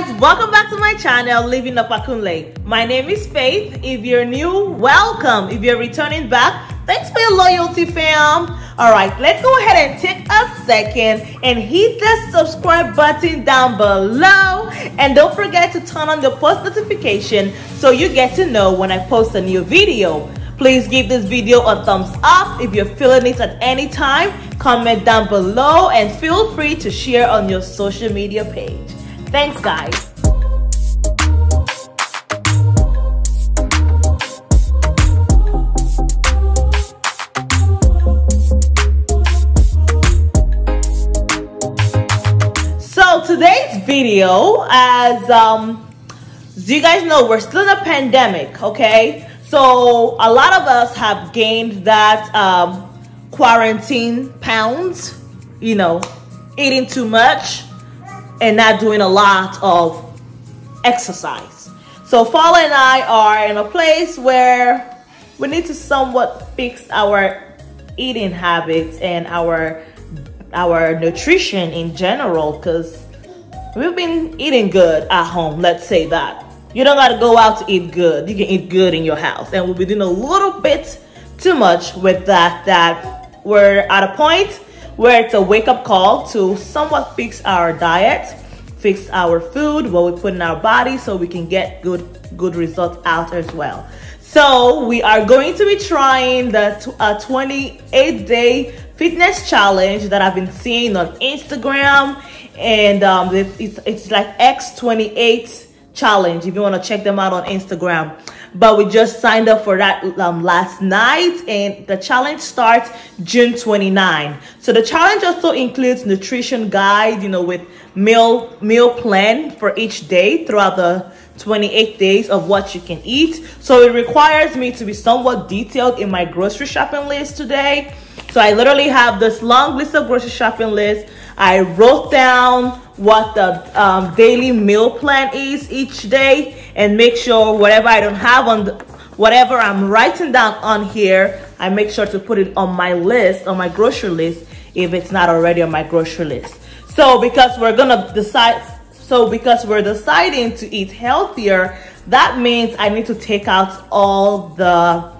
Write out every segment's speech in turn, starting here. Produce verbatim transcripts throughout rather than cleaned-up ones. guys, welcome back to my channel, Living Opakunle. My name is Faith. If you're new, welcome. If you're returning back, thanks for your loyalty, fam. All right, let's go ahead and take a second and hit the subscribe button down below. And don't forget to turn on the post notification so you get to know when I post a new video. Please give this video a thumbs up if you're feeling it at any time. Comment down below and feel free to share on your social media page. Thanks, guys. Today's video, as um do you guys know, we're still in a pandemic, okay? So a lot of us have gained that um quarantine pounds, you know, eating too much and not doing a lot of exercise. So Falla and I are in a place where we need to somewhat fix our eating habits and our our nutrition in general, because we've been eating good at home, let's say that. You don't gotta go out to eat good. You can eat good in your house. And we'll be doing a little bit too much with that, that we're at a point where it's a wake-up call to somewhat fix our diet, fix our food, what we put in our body, so we can get good, good results out as well. So we are going to be trying the twenty-eight day fitness challenge that I've been seeing on Instagram. And um, it's, it's like X twenty-eight challenge if you want to check them out on Instagram. But we just signed up for that um, last night, and the challenge starts June twenty-ninth. So the challenge also includes nutrition guide, you know, with meal meal plan for each day throughout the twenty-eight days of what you can eat. So it requires me to be somewhat detailed in my grocery shopping list today. So I literally have this long list of grocery shopping list. I wrote down what the um, daily meal plan is each day, and make sure whatever I don't have on the, whatever I'm writing down on here, I make sure to put it on my list, on my grocery list, if it's not already on my grocery list. So because we're gonna decide, so because we're deciding to eat healthier, that means I need to take out all the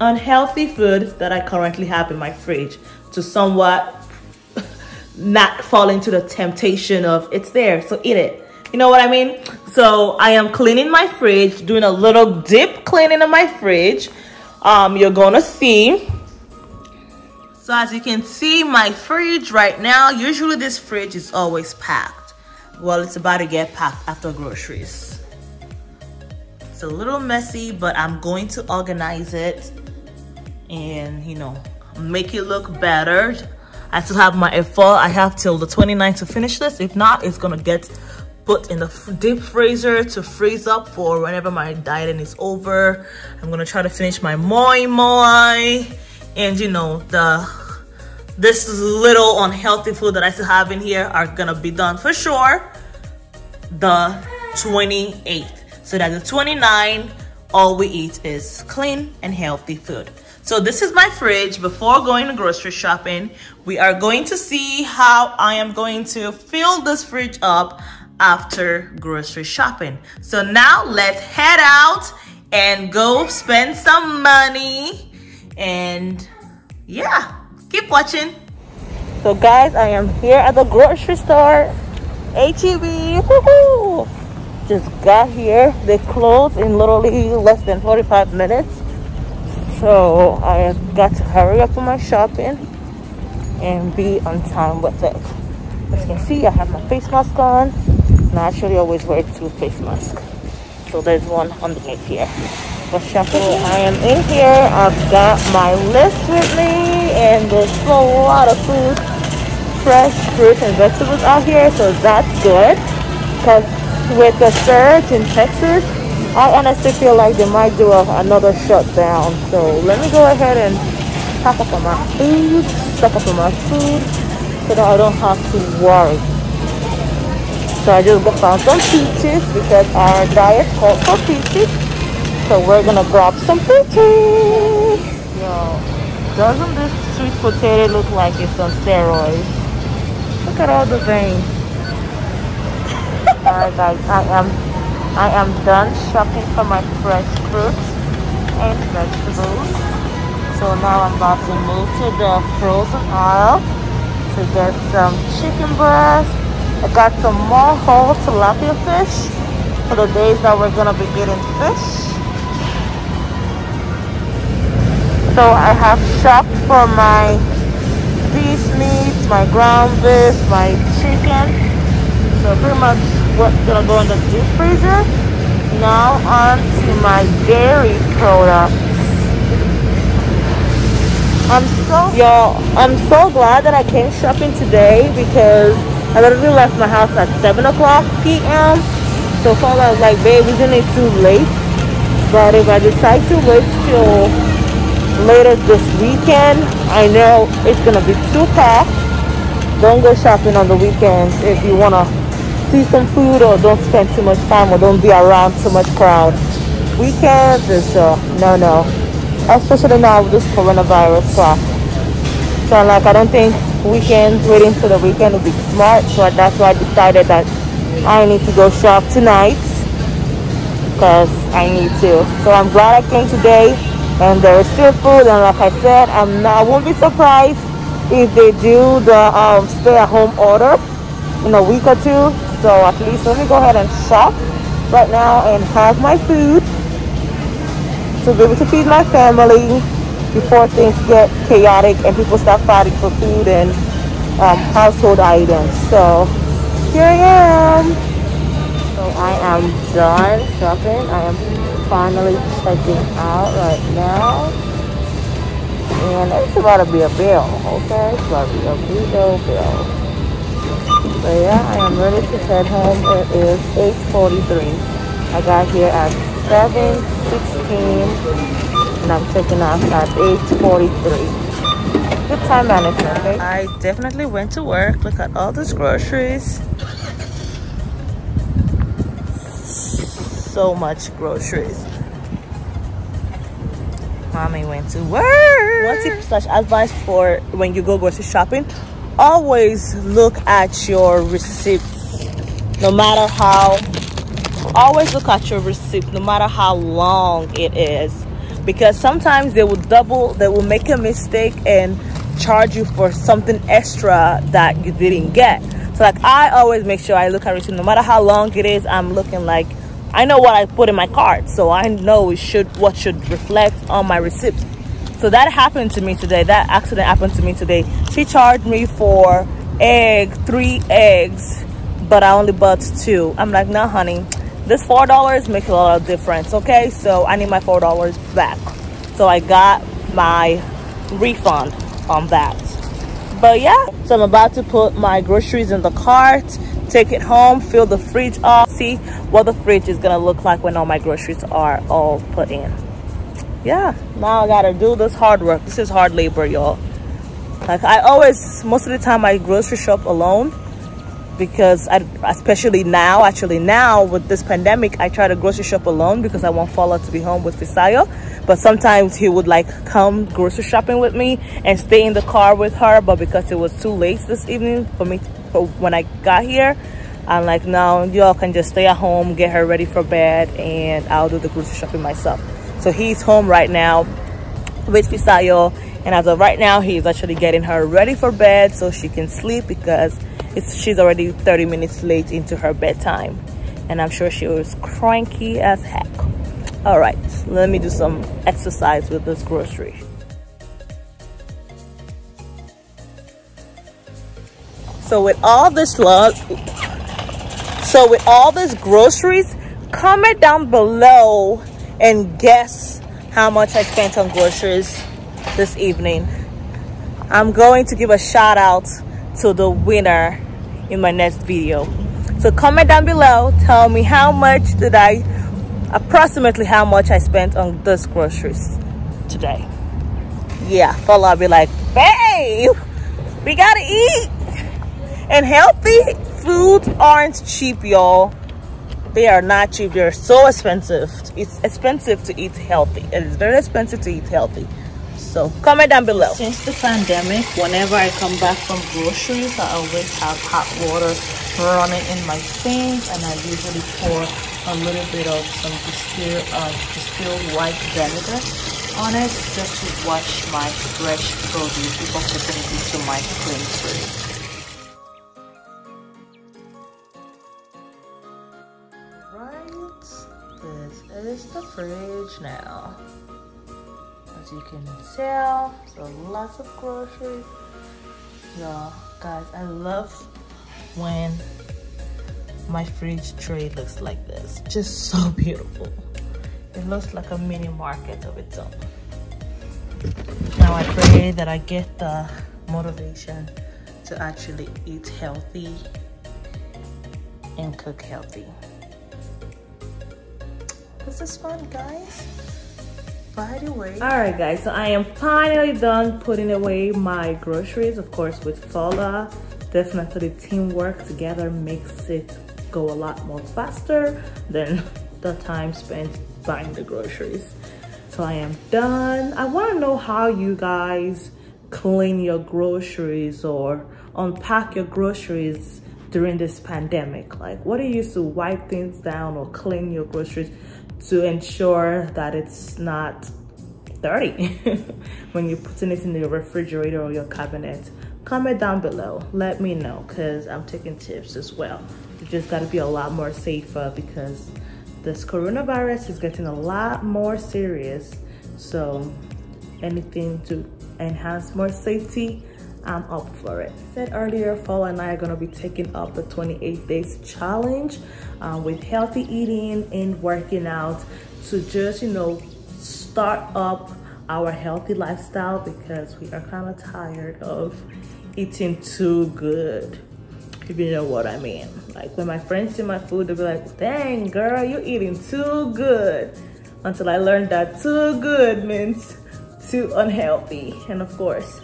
unhealthy food that I currently have in my fridge to somewhat not fall into the temptation of it's there, so eat it. You know what I mean? So I am cleaning my fridge, doing a little dip cleaning of my fridge. Um, you're gonna see. So as you can see, my fridge right now, usually this fridge is always packed. Well, it's about to get packed after groceries. It's a little messy, but I'm going to organize it and, you know, make it look better. I still have my effort. I have till the twenty-ninth to finish this. If not, it's gonna get put in the deep freezer to freeze up for whenever my dieting is over. I'm gonna try to finish my moi moi, and you know, the this little unhealthy food that I still have in here are gonna be done for sure the twenty-eighth. So that the twenty-ninth, all we eat is clean and healthy food. So this is my fridge before going to grocery shopping. We are going to see how I am going to fill this fridge up after grocery shopping. So now let's head out and go spend some money. And yeah, keep watching. So guys, I am here at the grocery store, H E B. Woohoo! Just got here. They close in literally less than forty-five minutes, so I got to hurry up with my shopping and be on time with it. As you can see, I have my face mask on, and I actually always wear two face masks, so there's one underneath here for shopping. I am in here. I've got my list with me, and there's a lot of food, fresh fruits and vegetables out here, so that's good, because with the surge in Texas, I honestly feel like they might do a, another shutdown. So let me go ahead and pack up on my food, stock up on my food, so that I don't have to worry. So I just found some peaches because our diet called for peaches. So we're gonna grab some peaches. Yo, doesn't this sweet potato look like it's on steroids? Look at all the veins. Alright guys, I am I am done shopping for my fresh fruits and vegetables. So now I'm about to move to the frozen aisle to get some chicken breast. I got some more whole tilapia fish for the days that we're gonna be getting fish. So I have shopped for my beef meat, my ground beef, my chicken. So pretty much what's gonna go in the deep freezer. Now on to my dairy products. I'm so y'all, I'm so glad that I came shopping today because I literally left my house at seven o'clock p m So Falla was like, babe, isn't it too late? But if I decide to wait till later this weekend, I know it's gonna be too packed. Don't go shopping on the weekends if you wanna see some food or don't spend too much time or don't be around too much crowd. Weekends is uh, no no, especially now with this coronavirus crap. So I'm like, I don't think weekends, waiting for the weekend would be smart. So that's why I decided that I need to go shop tonight because I need to. So I'm glad I came today and there's still food, and like I said, I'm not, I won't be surprised if they do the um, stay at home order in a week or two. So at least let me go ahead and shop right now and have my food to be able to feed my family before things get chaotic and people start fighting for food and um, household items. So here I am. So I am done shopping. I am finally checking out right now, and it's about to be a bill. Okay, it's about to be a big old bill. So yeah, I am ready to head home. It is eight forty-three. I got here at seven sixteen and I'm checking out at eight forty-three. Good time management, okay? I definitely went to work. Look at all these groceries. So much groceries. Mommy went to work. One tip slash advice for when you go grocery shopping: always look at your receipt, no matter how always look at your receipt no matter how long it is, because sometimes they will double they will make a mistake and charge you for something extra that you didn't get. So like, I always make sure I look at receipt no matter how long it is. I'm looking like, I know what I put in my cart, so I know it should what should reflect on my receipt. So that happened to me today. That accident happened to me today. She charged me for egg, three eggs, but I only bought two. I'm like, nah, honey, this four dollars makes a lot of difference, okay? So I need my four dollars back. So I got my refund on that. But yeah, so I'm about to put my groceries in the cart, take it home, fill the fridge up, see what the fridge is gonna look like when all my groceries are all put in. Yeah, now I gotta do this hard work. This is hard labor, y'all. Like, I always, most of the time I grocery shop alone, because I, especially now, actually now with this pandemic, I try to grocery shop alone because I want Fola to be home with Fisayo. But sometimes he would like come grocery shopping with me and stay in the car with her. But because it was too late this evening for me, for when I got here, I'm like, no, y'all can just stay at home, get her ready for bed, and I'll do the grocery shopping myself. So he's home right now with Fisayo, and as of right now, he's actually getting her ready for bed so she can sleep, because it's, she's already thirty minutes late into her bedtime, and I'm sure she was cranky as heck. All right, let me do some exercise with this grocery. So with all this love, so with all these groceries, comment down below and guess how much I spent on groceries this evening. I'm going to give a shout out to the winner in my next video. So comment down below, tell me how much did I approximately how much I spent on those groceries today. Yeah, Falla, I'll be like, babe, we gotta eat, and healthy foods aren't cheap, y'all. They are not cheap. They're so expensive. It's expensive to eat healthy. It is very expensive to eat healthy. So comment down below. Since the pandemic, whenever I come back from groceries, I always have hot water run it in my sink, and I usually pour a little bit of some distilled, uh, distilled white vinegar on it just to wash my fresh produce before putting it into my cream soup. This is the fridge now, as you can tell. So lots of groceries, y'all. Guys, I love when my fridge tray looks like this. Just so beautiful. It looks like a mini market of its own. Now I pray that I get the motivation to actually eat healthy and cook healthy. This is fun, guys. By the way, all right guys, so I am finally done putting away my groceries, of course with Fola. Definitely teamwork together makes it go a lot more faster than the time spent buying the groceries. So I am done. I want to know how you guys clean your groceries or unpack your groceries during this pandemic. Like, what do you use to wipe things down or clean your groceries to ensure that it's not dirty when you're putting it in your refrigerator or your cabinet? Comment down below, let me know, because I'm taking tips as well. You just got to be a lot more safer because this coronavirus is getting a lot more serious. So anything to enhance more safety, I'm up for it. I said earlier, Falla and I are gonna be taking up the twenty-eight days challenge uh, with healthy eating and working out to just, you know, start up our healthy lifestyle because we are kind of tired of eating too good, if you know what I mean. Like when my friends see my food, they'll be like, dang girl, you're eating too good. Until I learned that too good means too unhealthy. And of course,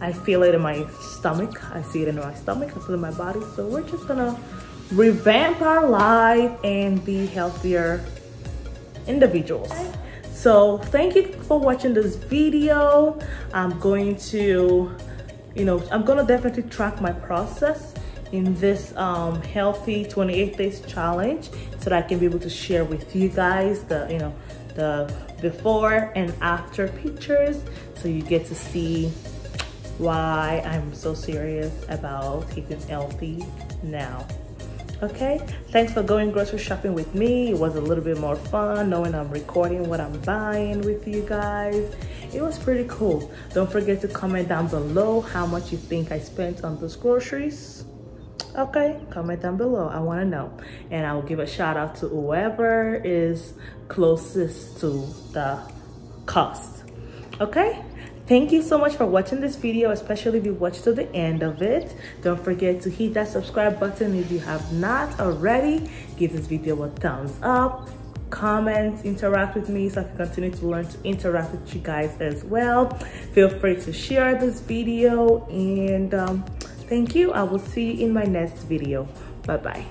I feel it in my stomach. I see it in my stomach, I feel it in my body. So we're just gonna revamp our life and be healthier individuals. So thank you for watching this video. I'm going to, you know, I'm gonna definitely track my process in this um, healthy twenty-eight days challenge so that I can be able to share with you guys the, you know, the before and after pictures. So you get to see why I'm so serious about eating healthy now. Okay, thanks for going grocery shopping with me. It was a little bit more fun knowing I'm recording what I'm buying with you guys. It was pretty cool. Don't forget to comment down below how much you think I spent on those groceries. Okay, comment down below, I want to know, and I will give a shout out to whoever is closest to the cost. Okay, thank you so much for watching this video, especially if you watched to the end of it. Don't forget to hit that subscribe button if you have not already. Give this video a thumbs up, comment, interact with me so I can continue to learn to interact with you guys as well. Feel free to share this video, and um, thank you. I will see you in my next video. Bye-bye.